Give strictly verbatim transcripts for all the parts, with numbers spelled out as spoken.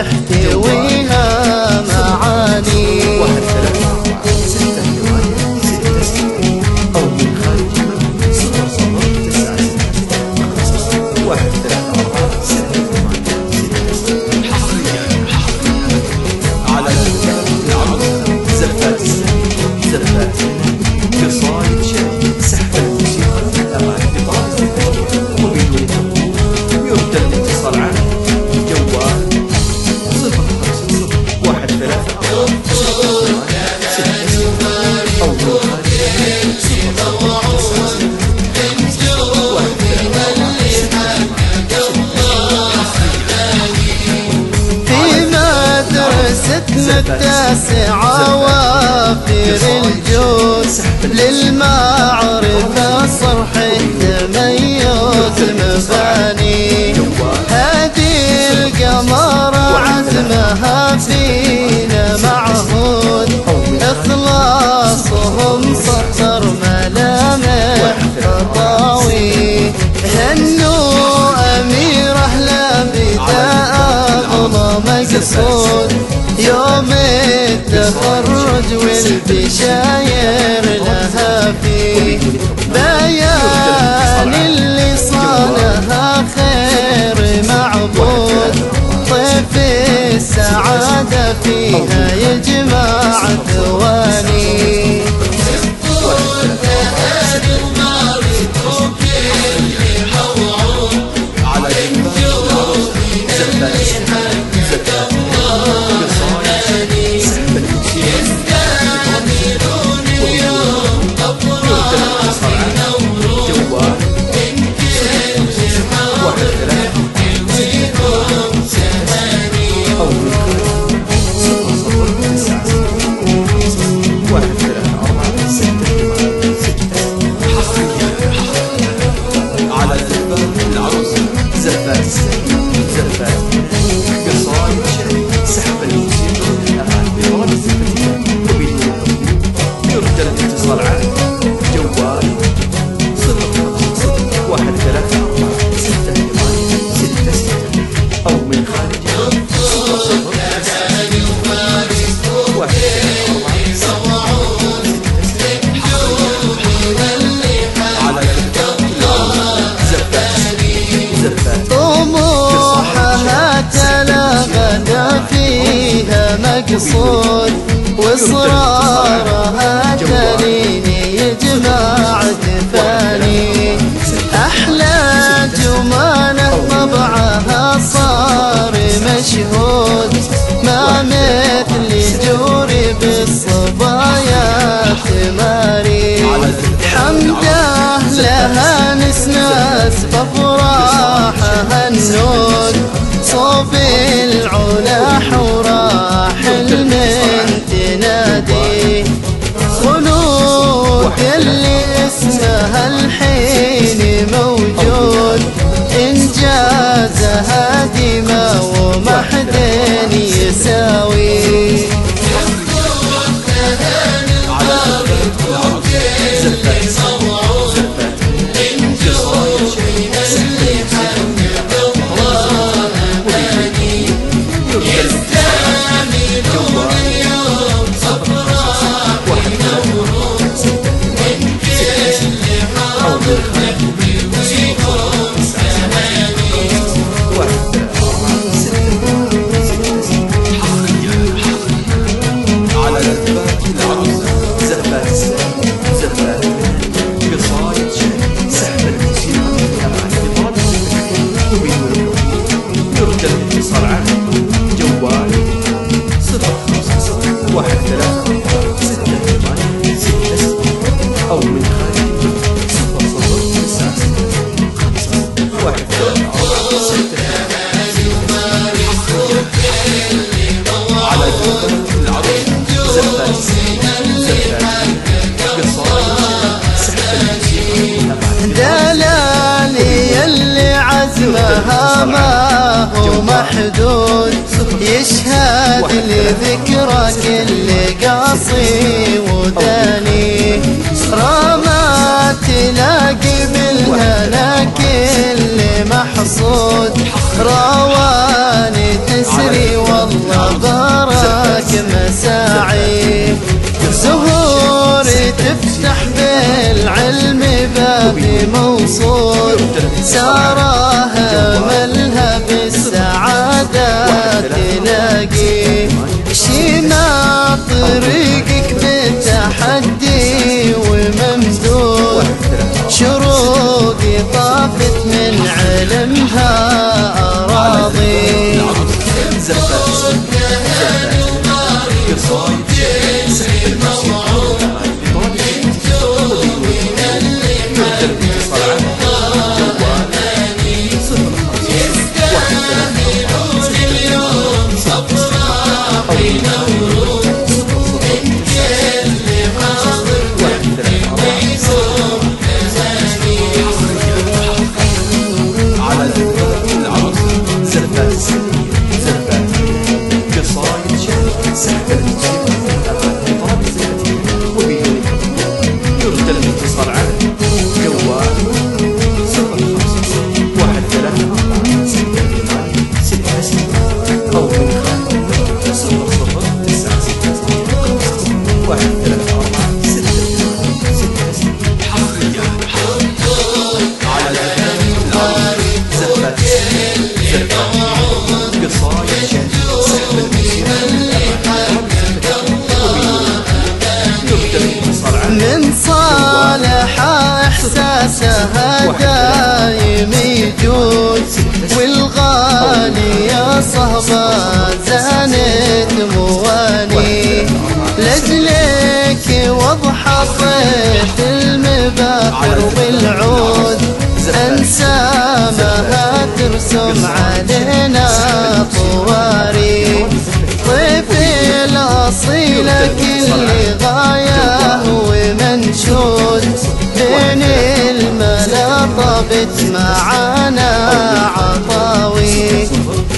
تحتويها معاني واحد ثلاثة ستة رواية ستة ستة أو من خارجها صفر صفر تسعة ستة واحد ثلاثة أربعة ستة ثمانية ستة حصريا حصريا على العرض زلفات زلفات قصائد شعر سحب الموسيقى أمام بطاقة التفكير وبدون تفكير يرد الاتصال عنه التاسعة وافر الجوز للمعرفة صرح التميز مباني هذه القمرة عزمها فينا معهود إخلاصهم صخر ملامح خطاوي هنو أمير أهلا بداء أغلى مقصود يوم التخرج والبشاير لها فيه بيان اللي صانها خير معبود طيف السعادة فيها يجمع ثواني مقصود وإصرارها تليني يجمع جفاني أحلى جمانة طبعها صار مشهود ما مثل جوري بالصبايا ثماري حمده لها نسناس بأفراحها النور صوب العلا حراح المن تنادي خلود اللي اسمها الحين موجود إنجازها ديما وما حد يساوي دلالي اللي عزمها ما هو محدود يشهد لذكرى كل قاصي وداني رامات تلاقي بالهنا كل محصود رواني تسري سراها ملها بالسعادة تلاقي شيما طريقك بتحدي وممدود شروقي طافت من علمها أراضي من صالحة إحساسها دايم يجود والغالي يا صهبة زانت مواني لأجلك واضحة صيت المباخر والعود أنسامها ترسم علينا طواري طيف الأصيلة كل غاية ومنشود بين الملا طابت معانا عطاوي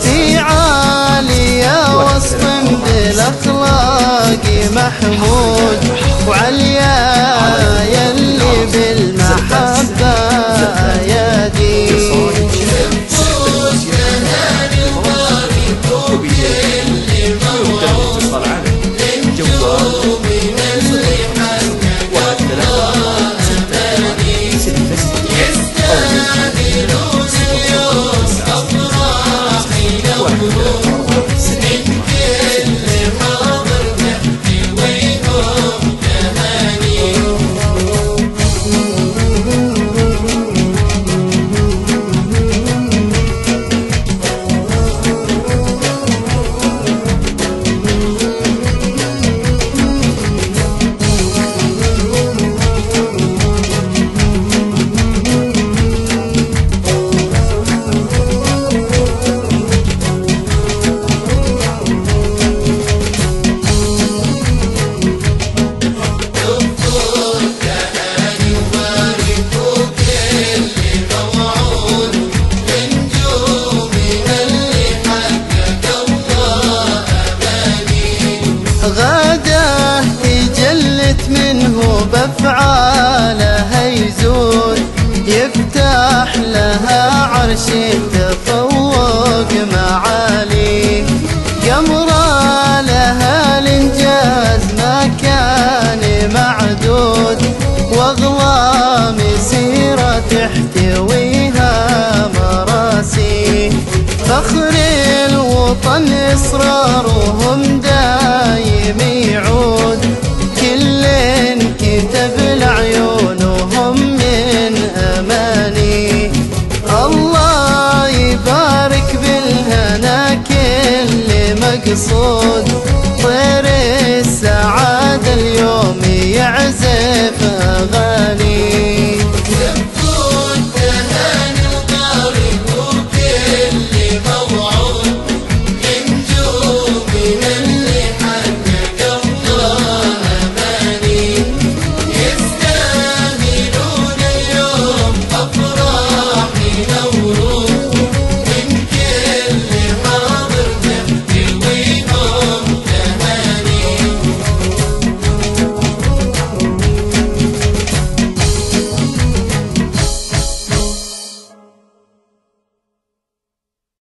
في عالية وسط بالأخلاق محمود وعليا يلي بالمحبة يدي غداه يجلت منه بأفعالها يزود يفتح لها عرش التفوق معالي قمرة لها الإنجاز ما كان معدود وأظلام مسيرة تحتويها مراسي فخر الوطن إصرارهم دايم يعود كل كتب لعيونهم من أماني الله يبارك بالهنا كل مقصود